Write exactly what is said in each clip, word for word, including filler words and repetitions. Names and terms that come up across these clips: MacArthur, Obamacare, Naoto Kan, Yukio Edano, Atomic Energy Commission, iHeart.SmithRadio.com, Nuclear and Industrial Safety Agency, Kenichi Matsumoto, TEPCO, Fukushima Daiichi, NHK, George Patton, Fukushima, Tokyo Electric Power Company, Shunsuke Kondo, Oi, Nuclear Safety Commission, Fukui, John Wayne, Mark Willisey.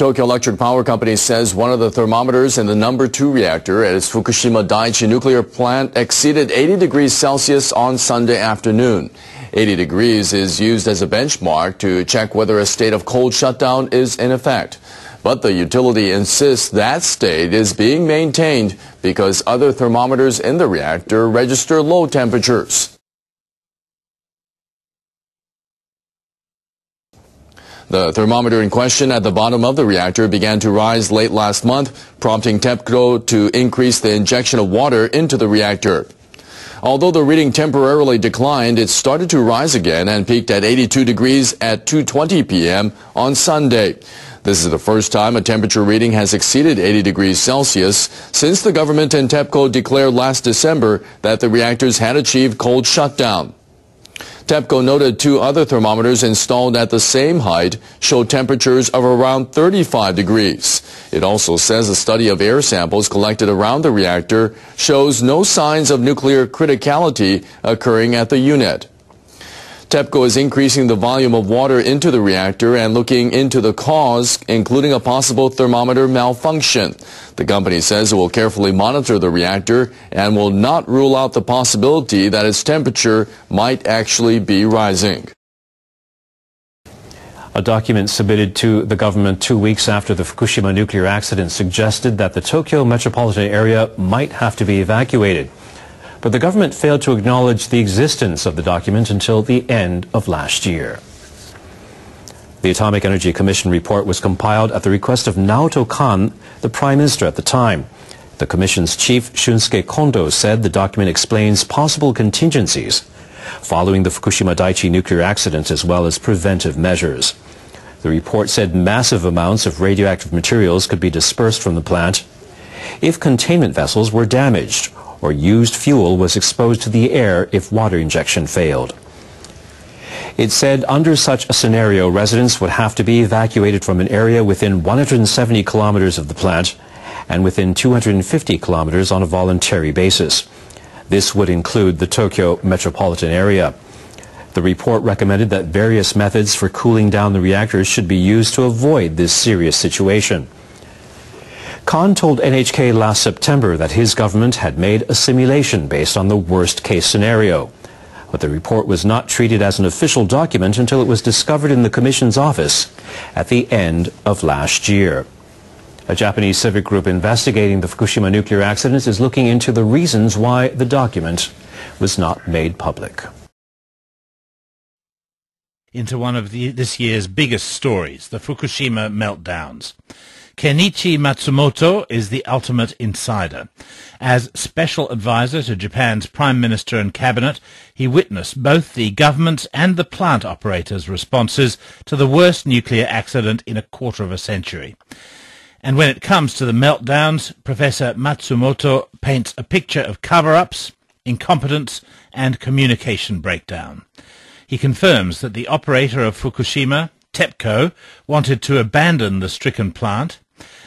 Tokyo Electric Power Company says one of the thermometers in the number two reactor at its Fukushima Daiichi nuclear plant exceeded eighty degrees Celsius on Sunday afternoon. eighty degrees is used as a benchmark to check whether a state of cold shutdown is in effect. But the utility insists that state is being maintained because other thermometers in the reactor register low temperatures. The thermometer in question at the bottom of the reactor began to rise late last month, prompting TEPCO to increase the injection of water into the reactor. Although the reading temporarily declined, it started to rise again and peaked at eighty-two degrees at two twenty p m on Sunday. This is the first time a temperature reading has exceeded eighty degrees Celsius since the government and TEPCO declared last December that the reactors had achieved cold shutdown. TEPCO noted two other thermometers installed at the same height showed temperatures of around thirty-five degrees. It also says a study of air samples collected around the reactor shows no signs of nuclear criticality occurring at the unit. TEPCO is increasing the volume of water into the reactor and looking into the cause, including a possible thermometer malfunction. The company says it will carefully monitor the reactor and will not rule out the possibility that its temperature might actually be rising. A document submitted to the government two weeks after the Fukushima nuclear accident suggested that the Tokyo metropolitan area might have to be evacuated. But the government failed to acknowledge the existence of the document until the end of last year. The Atomic Energy Commission report was compiled at the request of Naoto Kan, the Prime Minister at the time. The Commission's chief, Shunsuke Kondo, said the document explains possible contingencies following the Fukushima Daiichi nuclear accident as well as preventive measures. The report said massive amounts of radioactive materials could be dispersed from the plant if containment vessels were damaged or used fuel was exposed to the air if water injection failed. It said under such a scenario, residents would have to be evacuated from an area within one hundred seventy kilometers of the plant and within two hundred fifty kilometers on a voluntary basis. This would include the Tokyo metropolitan area. The report recommended that various methods for cooling down the reactors should be used to avoid this serious situation. Kan told N H K last September that his government had made a simulation based on the worst-case scenario. But the report was not treated as an official document until it was discovered in the Commission's office at the end of last year. A Japanese civic group investigating the Fukushima nuclear accident is looking into the reasons why the document was not made public. Into one of the, this year's biggest stories, the Fukushima meltdowns. Kenichi Matsumoto is the ultimate insider. As special advisor to Japan's Prime Minister and Cabinet, he witnessed both the government's and the plant operators' responses to the worst nuclear accident in a quarter of a century. And when it comes to the meltdowns, Professor Matsumoto paints a picture of cover-ups, incompetence, and communication breakdown. He confirms that the operator of Fukushima, TEPCO, wanted to abandon the stricken plant,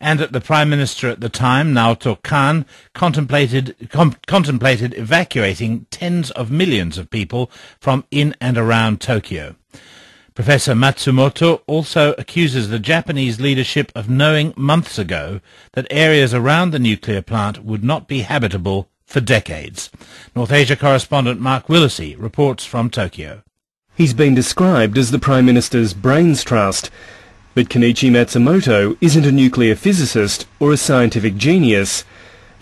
and that the Prime Minister at the time, Naoto Kan, contemplated, com contemplated evacuating tens of millions of people from in and around Tokyo. Professor Matsumoto also accuses the Japanese leadership of knowing months ago that areas around the nuclear plant would not be habitable for decades. North Asia correspondent Mark Willisey reports from Tokyo. He's been described as the Prime Minister's brains trust. But Kenichi Matsumoto isn't a nuclear physicist or a scientific genius.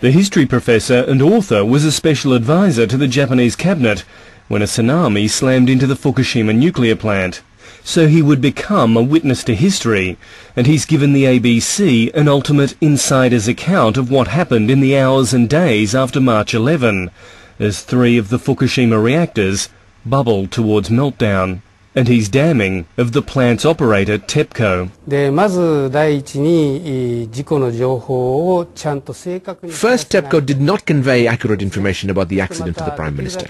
The history professor and author was a special advisor to the Japanese cabinet when a tsunami slammed into the Fukushima nuclear plant. So he would become a witness to history, and he's given the A B C an ultimate insider's account of what happened in the hours and days after March eleventh, as three of the Fukushima reactors bubble towards meltdown, and he's damning of the plant's operator TEPCO. First, TEPCO did not convey accurate information about the accident to the Prime Minister.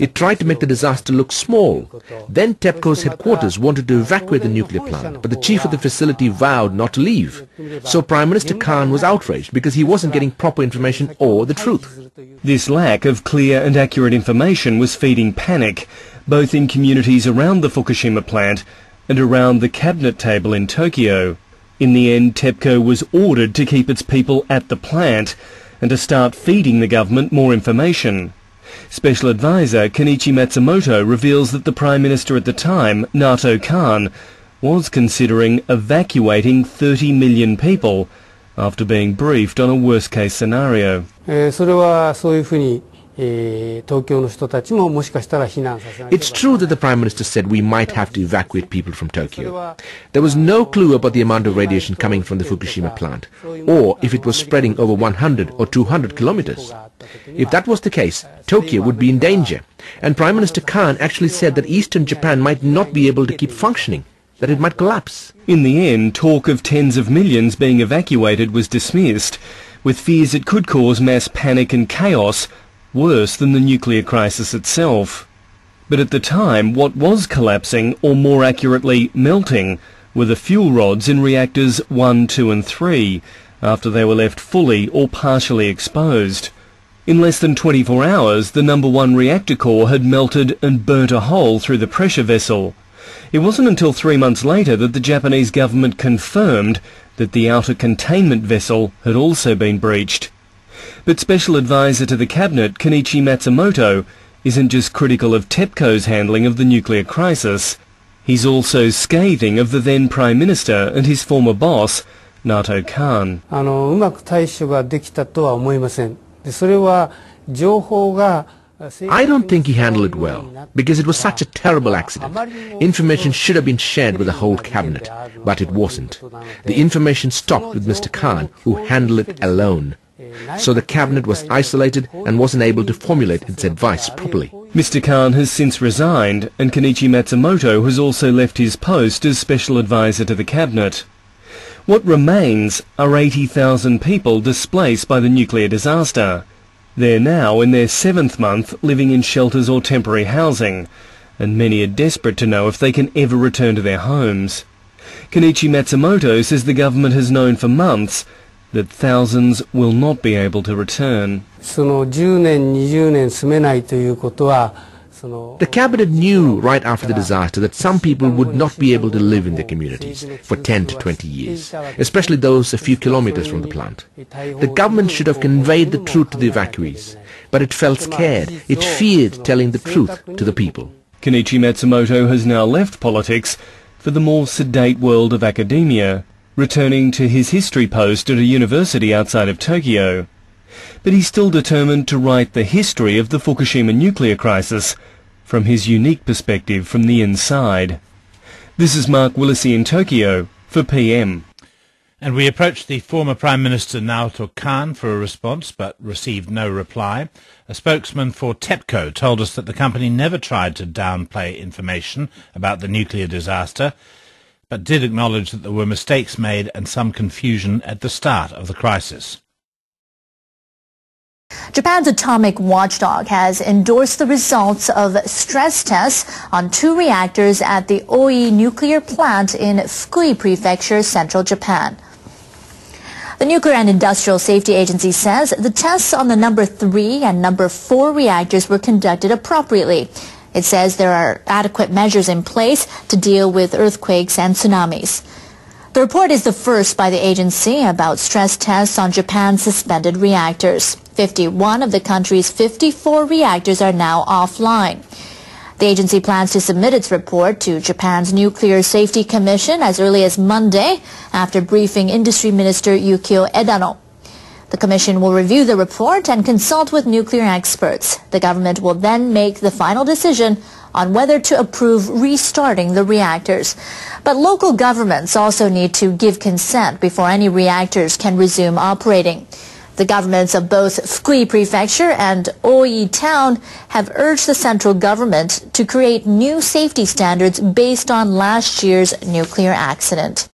It tried to make the disaster look small. Then TEPCO's headquarters wanted to evacuate the nuclear plant, but the chief of the facility vowed not to leave. So Prime Minister Kan was outraged because he wasn't getting proper information or the truth. This lack of clear and accurate information was feeding panic, both in communities around the Fukushima plant and around the cabinet table in Tokyo. In the end, TEPCO was ordered to keep its people at the plant and to start feeding the government more information. Special Advisor Kenichi Matsumoto reveals that the Prime Minister at the time, Naoto Kan, was considering evacuating thirty million people after being briefed on a worst-case scenario. It's true that the Prime Minister said we might have to evacuate people from Tokyo. There was no clue about the amount of radiation coming from the Fukushima plant, or if it was spreading over one hundred or two hundred kilometers. If that was the case, Tokyo would be in danger. And Prime Minister Kan actually said that eastern Japan might not be able to keep functioning, that it might collapse. In the end, talk of tens of millions being evacuated was dismissed, with fears it could cause mass panic and chaos, worse than the nuclear crisis itself. But at the time, what was collapsing, or more accurately, melting, were the fuel rods in reactors one, two and three, after they were left fully or partially exposed. In less than twenty-four hours, the number one reactor core had melted and burnt a hole through the pressure vessel. It wasn't until three months later that the Japanese government confirmed that the outer containment vessel had also been breached. But Special Advisor to the Cabinet, Kenichi Matsumoto, isn't just critical of TEPCO's handling of the nuclear crisis. He's also scathing of the then Prime Minister and his former boss, Naoto Kan. I don't think he handled it well, because it was such a terrible accident. Information should have been shared with the whole cabinet, but it wasn't. The information stopped with Mister Kan, who handled it alone. So the cabinet was isolated and wasn't able to formulate its advice properly. Mister Kan has since resigned, and Kenichi Matsumoto has also left his post as Special Advisor to the cabinet. What remains are eighty thousand people displaced by the nuclear disaster. They're now in their seventh month living in shelters or temporary housing, and many are desperate to know if they can ever return to their homes. Kenichi Matsumoto says the government has known for months that thousands will not be able to return. The cabinet knew right after the disaster that some people would not be able to live in their communities for ten to twenty years, especially those a few kilometers from the plant. The government should have conveyed the truth to the evacuees, but it felt scared. It feared telling the truth to the people. Kenichi Matsumoto has now left politics for the more sedate world of academia, returning to his history post at a university outside of Tokyo. But he's still determined to write the history of the Fukushima nuclear crisis from his unique perspective from the inside. This is Mark Willisey in Tokyo for P M. And we approached the former Prime Minister Naoto Kan for a response, but received no reply. A spokesman for TEPCO told us that the company never tried to downplay information about the nuclear disaster, but did acknowledge that there were mistakes made and some confusion at the start of the crisis. Japan's atomic watchdog has endorsed the results of stress tests on two reactors at the Oi nuclear plant in Fukui Prefecture, central Japan. The Nuclear and Industrial Safety Agency says the tests on the number three and number four reactors were conducted appropriately. It says there are adequate measures in place to deal with earthquakes and tsunamis. The report is the first by the agency about stress tests on Japan's suspended reactors. fifty-one of the country's fifty-four reactors are now offline. The agency plans to submit its report to Japan's Nuclear Safety Commission as early as Monday after briefing Industry Minister Yukio Edano. The Commission will review the report and consult with nuclear experts. The government will then make the final decision on whether to approve restarting the reactors. But local governments also need to give consent before any reactors can resume operating. The governments of both Fukui Prefecture and Oi Town have urged the central government to create new safety standards based on last year's nuclear accident.